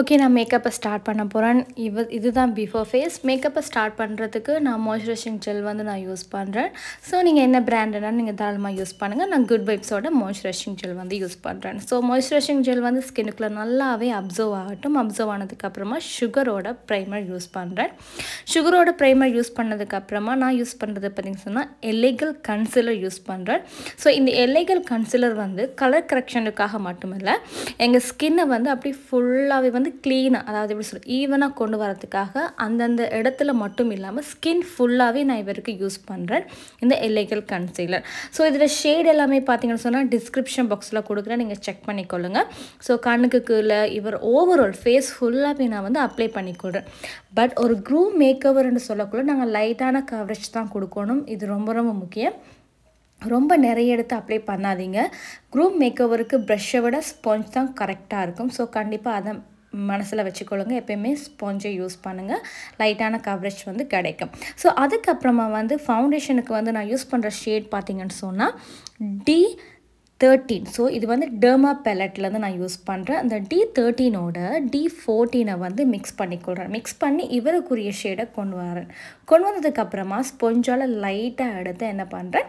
Okay, நான் மேக்கப்பை start பண்ண போகிறேன். இதுதான் பிஃபோர் ஃபேஸ். மேக்கப்பை ஸ்டார்ட் பண்ணுறதுக்கு நான் மாய்ஸ்சரைசிங் ஜெல் வந்து நான் யூஸ் பண்ணுறேன். ஸோ நீங்கள் என்ன பிராண்டுனா நீங்கள் தாராளமாக யூஸ் பண்ணுங்கள். நான் குட் வைப்ஸோட மாய்ஸ்சரைசிங் ஜெல் வந்து யூஸ் பண்ணுறேன். ஸோ மாய்ஸ்சரைசிங் ஜெல் வந்து ஸ்கின்னுக்குள்ளே நல்லாவே அப்சர்வ் ஆகட்டும். அப்சர்வ் ஆனதுக்கப்புறமா சுகரோட ப்ரைமர் யூஸ் பண்ணுறேன். சுகரோட ப்ரைமர் யூஸ் பண்ணதுக்கப்புறமா நான் யூஸ் பண்ணுறது பார்த்திங்க சொன்னால் எல்ஐகிள் கன்சிலர் யூஸ் பண்ணுறேன். ஸோ இந்த எல்ஐகிள் கன்சிலர் வந்து கலர் கரெக்ஷனுக்காக மட்டுமில்லை, எங்கள் ஸ்கின்னை வந்து அப்படி ஃபுல்லாகவே வந்து கிளீனாக, அதாவது எப்படி சொல்ல, ஈவனாக கொண்டு வரதுக்காக அந்தந்த இடத்துல மட்டும் இல்லாமல் ஸ்கின் ஃபுல்லாகவே நான் இவருக்கு யூஸ் பண்ணுறேன் இந்த எல்ஐகிள் கன்சீலர். ஸோ இதில் ஷேட் எல்லாமே பார்த்தீங்கன்னு சொன்னால் டிஸ்கிரிப்ஷன் பாக்ஸில் கொடுக்குறேன், நீங்கள் செக் பண்ணிக்கொள்ளுங்க. ஸோ கண்ணுக்கு கீழே இவர் ஓவரால் ஃபேஸ் ஃபுல்லாகவே நான் வந்து அப்ளை பண்ணிக்கொள்கிறேன். பட் ஒரு க்ரூம் மேக்கவர்னு சொல்லக்குள்ள நாங்கள் லைட்டான கவரேஜ் தான் கொடுக்கணும். இது ரொம்ப ரொம்ப முக்கியம். ரொம்ப நிறைய எடுத்து அப்ளை பண்ணாதீங்க. க்ரூம் மேக்கவருக்கு ப்ரெஷ்ஷை விட ஸ்பாஞ்ச் தான் கரெக்டாக இருக்கும். ஸோ கண்டிப்பாக அதை மனசில் வச்சுக்கொள்ளுங்க. எப்போயுமே ஸ்பாஞ்சை யூஸ் பண்ணுங்கள், லைட்டான கவரேஜ் வந்து கிடைக்கும். ஸோ அதுக்கப்புறமா வந்து ஃபவுண்டேஷனுக்கு வந்து நான் யூஸ் பண்ணுற ஷேட் பார்த்திங்கன்னு சொன்னால் D13. ஸோ இது வந்து டெர்மா பேலட்லேருந்து நான் யூஸ் பண்ணுறேன். அந்த D13ஓட D14ஐ வந்து மிக்ஸ் பண்ணிக்கொள்கிறேன். மிக்ஸ் பண்ணி இவருக்குரிய ஷேடை கொண்டு வரேன். கொண்டு வந்ததுக்கப்புறமா ஸ்பொஞ்சால் லைட்டாக எடுத்து என்ன பண்ணுறேன்,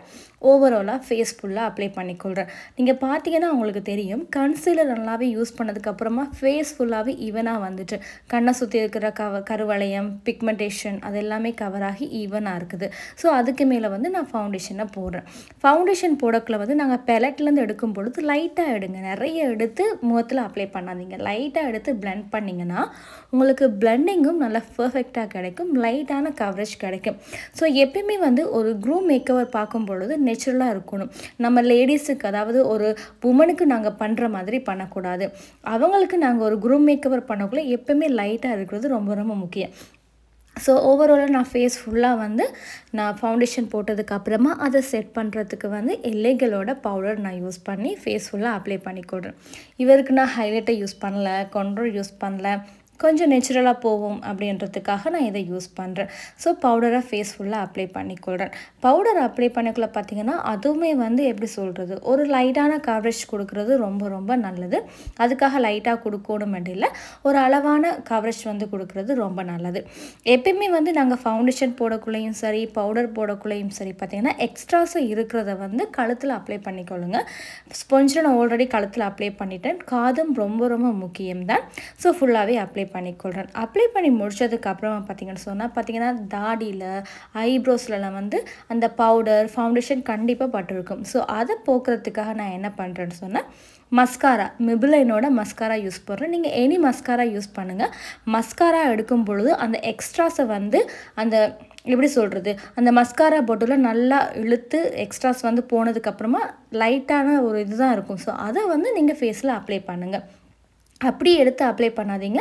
ஓவராலாக ஃபேஸ் ஃபுல்லாக அப்ளை பண்ணிக்கொள்கிறேன். நீங்கள் பார்த்தீங்கன்னா உங்களுக்கு தெரியும், கன்சீலர் நல்லாவே யூஸ் பண்ணதுக்கப்புறமா ஃபேஸ் ஃபுல்லாகவே ஈவனாக வந்துட்டு கண்ணை சுற்றி இருக்கிற கருவளையம், பிக்மெண்டேஷன் அது எல்லாமே கவராகி ஈவனாக இருக்குது. ஸோ அதுக்கு மேலே வந்து நான் ஃபவுண்டேஷனை போடுறேன். ஃபவுண்டேஷன் போடக்குள்ள வந்து நாங்கள் பேலட்லேருந்து எடுக்கும் பொழுது லைட்டாக எடுங்க, நிறைய எடுத்து முகத்தில் அப்ளை பண்ணாதீங்க. லைட்டாக எடுத்து பிளண்ட் பண்ணிங்கன்னா உங்களுக்கு பிளண்டிங்கும் நல்லா பர்ஃபெக்டாக கிடைக்கும், லைட்டான கவரேஜ் கிடைக்கும். ஸோ எப்பயுமே வந்து ஒரு க்ரூம் மேக்கவர் பார்க்கும் பொழுது நேச்சுரலாக இருக்கணும். நம்ம லேடிஸுக்கு, அதாவது ஒரு உமனுக்கு நாங்கள் பண்ணுற மாதிரி பண்ணக்கூடாது. அவங்களுக்கு நாங்கள் ஒரு க்ரூம் மேக்கவர் பண்ணக்குள்ளே எப்பயுமே லைட்டாக இருக்கிறது ரொம்ப ரொம்ப முக்கியம். ஸோ ஓவராலாக நான் ஃபேஸ் ஃபுல்லாக வந்து நான் ஃபவுண்டேஷன் போட்டதுக்கப்புறமா அதை செட் பண்ணுறதுக்கு வந்து எல்ஐகிளோட பவுடர் நான் யூஸ் பண்ணி ஃபேஸ் ஃபுல்லாக அப்ளை பண்ணிக்கொடுறேன். இவருக்கு நான் ஹைலைட்டை யூஸ் பண்ணலை, கண்டூர் யூஸ் பண்ணலை, கொஞ்சம் நேச்சுரலாக போகும் அப்படின்றதுக்காக நான் இதை யூஸ் பண்ணுறேன். ஸோ பவுடராக ஃபேஸ் ஃபுல்லாக அப்ளை பண்ணிக்கொள்கிறேன். பவுடர் அப்ளை பண்ணக்குள்ள பார்த்திங்கன்னா அதுவுமே வந்து எப்படி சொல்கிறது, ஒரு லைட்டான கவரேஜ் கொடுக்குறது ரொம்ப ரொம்ப நல்லது. அதுக்காக லைட்டாக கொடுக்கணும் இல்லை, ஒரு அளவான கவரேஜ் வந்து கொடுக்குறது ரொம்ப நல்லது. எப்பயுமே வந்து நாங்கள் ஃபவுண்டேஷன் போடக்குள்ளேயும் சரி, பவுடர் போடக்குள்ளேயும் சரி பார்த்திங்கன்னா எக்ஸ்ட்ராஸை இருக்கிறத வந்து கழுத்தில் அப்ளை பண்ணிக்கொள்ளுங்கள். ஸ்பொஞ்சில் நான் ஆல்ரெடி கழுத்தில் அப்ளை பண்ணிட்டேன். காதும் ரொம்ப ரொம்ப முக்கியம்தான். ஸோ ஃபுல்லாகவே அப்ளை பண்ணிக்கொள்கிறேன். அப்ளை பண்ணி முடித்ததுக்கு அப்புறமா பார்த்தீங்கன்னா தாடியில், ஐப்ரோஸ்லாம் வந்து அந்த பவுடர் ஃபவுண்டேஷன் கண்டிப்பாக பட்டிருக்கும். ஸோ அதை போக்குறதுக்காக நான் என்ன பண்ணுறேன்னு சொன்னால் மஸ்காரா, மிபிலைனோட மஸ்காரா யூஸ் பண்ணுறேன். நீங்கள் எனி மஸ்காரா யூஸ் பண்ணுங்கள். மஸ்காரா எடுக்கும் பொழுது அந்த எக்ஸ்ட்ராஸை வந்து அந்த எப்படி சொல்கிறது, அந்த மஸ்காரா பொட்டில் நல்லா இழுத்து எக்ஸ்ட்ராஸ் வந்து போனதுக்கப்புறமா லைட்டான ஒரு இதுதான் இருக்கும். ஸோ அதை வந்து நீங்கள் ஃபேஸில் அப்ளை பண்ணுங்கள். அப்படி எடுத்து அப்ளை பண்ணாதீங்க,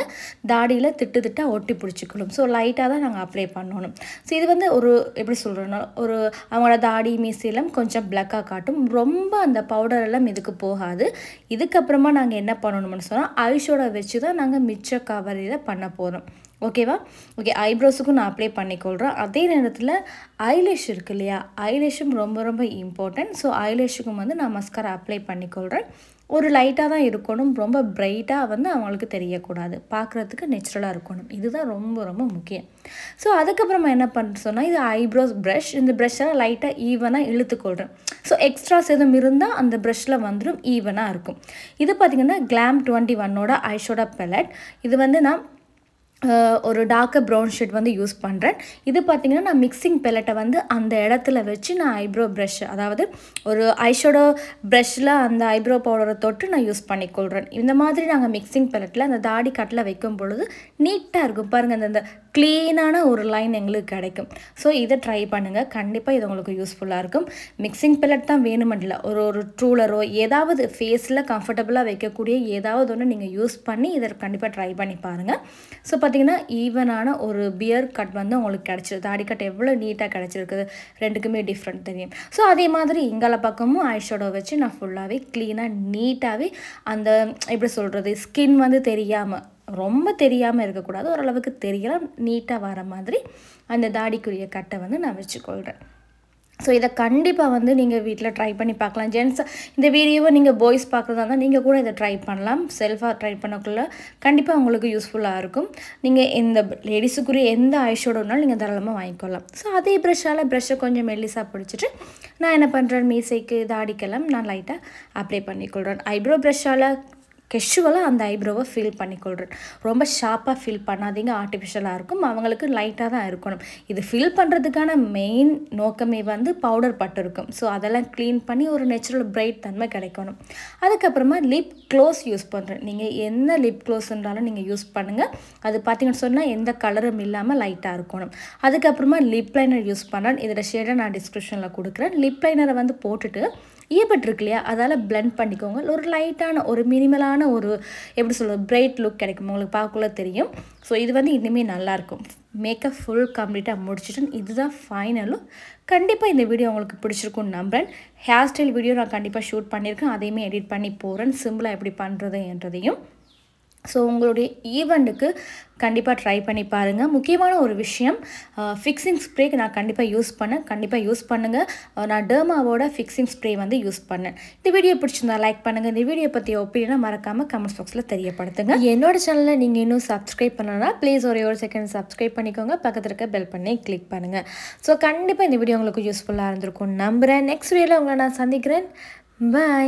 தாடியில் திட்டு திட்டாக ஒட்டி பிடிச்சிக்கணும். ஸோ லைட்டாக தான் நாங்கள் அப்ளை பண்ணணும். ஸோ இது வந்து ஒரு எப்படி சொல்கிறோன்னா ஒரு அவங்களோட தாடி மீசையெல்லாம் கொஞ்சம் பிளாக்காக காட்டும். ரொம்ப அந்த பவுடர் எல்லாம் இதுக்கு போகாது. இதுக்கப்புறமா நாங்கள் என்ன பண்ணணும்னு சொன்னால் ஐஷோட வச்சு தான் நாங்கள் மிச்ச கவரில் பண்ண போகிறோம். ஓகேவா? ஓகே, ஐப்ரோஸுக்கும் நான் அப்ளை பண்ணிக்கொள்கிறேன். அதே நேரத்தில் ஐலேஷ் இருக்குது இல்லையா, ஐலேஷும் ரொம்ப ரொம்ப இம்பார்ட்டன்ட். ஸோ ஐலேஷுக்கும் வந்து நான் மஸ்காரா அப்ளை பண்ணிக்கொள்கிறேன். ஒரு லைட்டாக தான் இருக்கணும், ரொம்ப பிரைட்டாக வந்து அவங்களுக்கு தெரியக்கூடாது, பார்க்குறதுக்கு நேச்சுரலாக இருக்கணும். இதுதான் ரொம்ப ரொம்ப முக்கியம். ஸோ அதுக்கப்புறமா என்ன பண்ணுறேன்னு சொன்னால் இது ஐப்ரோஸ் ப்ரஷ். இந்த ப்ரஷ்ஷால் லைட்டாக ஈவனாக இழுத்துக்கொள்கிறேன். ஸோ எக்ஸ்ட்ராஸ் எதுவும் இருந்தால் அந்த ப்ரஷ்ஷில் வந்துடும், ஈவனாக இருக்கும். இது பார்த்திங்கன்னா கிளாம் 21ஓட ஐஷோட பேலட். இது வந்து நான் ஒரு டார்க்கர் ப்ரௌன் ஷேட் வந்து யூஸ் பண்ணுறேன். இது பார்த்திங்கன்னா நான் மிக்சிங் பெலட்டை வந்து அந்த இடத்துல வச்சு நான் ஐப்ரோ ப்ரஷ், அதாவது ஒரு ஐஷேடோ ப்ரஷ்ஷில் அந்த ஐப்ரோ பவுடரை தொட்டு நான் யூஸ் பண்ணிக்கொள்கிறேன். இந்த மாதிரி நாங்கள் மிக்சிங் பெலட்டில் அந்த தாடி கட்டில் வைக்கும் பொழுது நீட்டாக இருக்கும் பாருங்கள். அந்த க்ளீனான ஒரு லைன் எங்களுக்கு கிடைக்கும். ஸோ இதை ட்ரை பண்ணுங்கள், கண்டிப்பாக இது உங்களுக்கு யூஸ்ஃபுல்லாக இருக்கும். மிக்சிங் பெலட் தான் வேணுமென்றில்ல, ஒரு ஒரு ட்ரூலரோ ஏதாவது ஃபேஸில் கம்ஃபர்டபுளாக வைக்கக்கூடிய ஏதாவது ஒன்று நீங்கள் யூஸ் பண்ணி இதை கண்டிப்பாக ட்ரை பண்ணி பாருங்கள். ஸோ பார்த்திங்கன்னா ஈவனான ஒரு பியர் கட் வந்து உங்களுக்கு கிடச்சிருக்கு. தாடி கட் எவ்வளோ நீட்டாக கிடச்சிருக்குது, ரெண்டுக்குமே டிஃப்ரெண்ட் தெரியும். ஸோ அதே மாதிரி இங்கால பக்கமும் ஐஷேடோ வச்சு நான் ஃபுல்லாகவே க்ளீனாக நீட்டாகவே அந்த எப்படி சொல்கிறது, ஸ்கின் வந்து தெரியாமல், ரொம்ப தெரியாமல் இருக்கக்கூடாது, ஓரளவுக்கு தெரியலாம், நீட்டாக வர மாதிரி அந்த தாடிக்குரிய கட்டை வந்து நான் வச்சுக்கொள்கிறேன். So, this is try it. Gents, this video you boys try it. Useful. Ladies eyeshadow. So, this brush eyebrow brush கெஷுவலா அந்த ஐப்ரோவை ஃபில் பண்ணி கொள்றேன் ரொம்ப ஷார்ப்பா ஃபில் பண்ணாதீங்க ஆர்ட்டிஃபிஷியலா இருக்கும் அவங்களுக்கு லைட்டா தான் இருக்கணும் இது ஃபில் பண்றதுக்கான மெயின் நோக்கமே வந்து பவுடர் பட்டு இருக்கும் சோ அதெல்லாம் க்ளீன் பண்ணி ஒரு நேச்சுரல் பிரைட் தன்மை கிடைக்கணும் அதுக்கு அப்புறமா லிப் க்ளோஸ் யூஸ் பண்றேன் நீங்க என்ன லிப் க்ளோஸ்ன்றாலும் நீங்க யூஸ் பண்ணுங்க அது பாத்தீங்கன்னா சொன்னா எந்த கலரும் இல்லாம லைட்டா இருக்கணும் அதுக்கு அப்புறமா லிப் லைனர் யூஸ் பண்றேன் இதோட ஷேட நான் டிஸ்கிரிப்ஷன்ல கொடுக்கிறேன் லிப் லைனரை வந்து போட்டுட்டு ஈபட் இருக்குலையா அதால blend பண்ணிக்கோங்க ஒரு லைட்டான ஒரு மினிமலான ஒரு எப்படி சொல்றது பிரைட் லுக் கிடைக்கும் உங்களுக்கு பார்க்கக்குள்ள தெரியும் சோ இது வந்து இன்னுமே நல்லா இருக்கும் மேக்கப் ফুল கம்ப்ளீட்டா முடிச்சிட்டேன் இதுதான் ஃபைனல் கண்டிப்பா இந்த வீடியோ உங்களுக்கு பிடிச்சிருக்கும் நம்பறேன் ஹேர் ஸ்டைல் வீடியோ நான் கண்டிப்பா ஷூட் பண்ணிருக்கேன் அதையும் எடிட் பண்ணி போறேன் சிம்பிளா எப்படி பண்றதுன்றதையும் So, you event try பண்ணி பாருங்க முக்கியமான ஒரு விஷயம் ஃபிக்ஸிங் ஸ்ப்ரே நான் கண்டிப்பா யூஸ் பண்ணேன் நான் டெர்மாவோட ஃபிக்ஸிங் ஸ்ப்ரே வந்து யூஸ் பண்ணேன் இந்த வீடியோ பிடிச்சிருந்தா லைக் பண்ணுங்க இந்த வீடியோ பத்தி opinion மறக்காம கமெண்ட்ஸ் பாக்ஸ்ல தெரியப்படுத்துங்க என்னோட சேனலை நீங்க இன்னும் subscribe பண்ணலனா please ஒரே ஒரு செகண்ட் subscribe பண்ணிக்கோங்க பக்கத்துல இருக்க bell பட்டனை click பண்ணுங்க சோ கண்டிப்பா இந்த வீடியோ உங்களுக்கு யூஸ்புல்லா இருந்திருக்கும் நம்புறேன் நெக்ஸ்ட் வீடியோல உங்களை நான் சந்திக்கிறேன் பை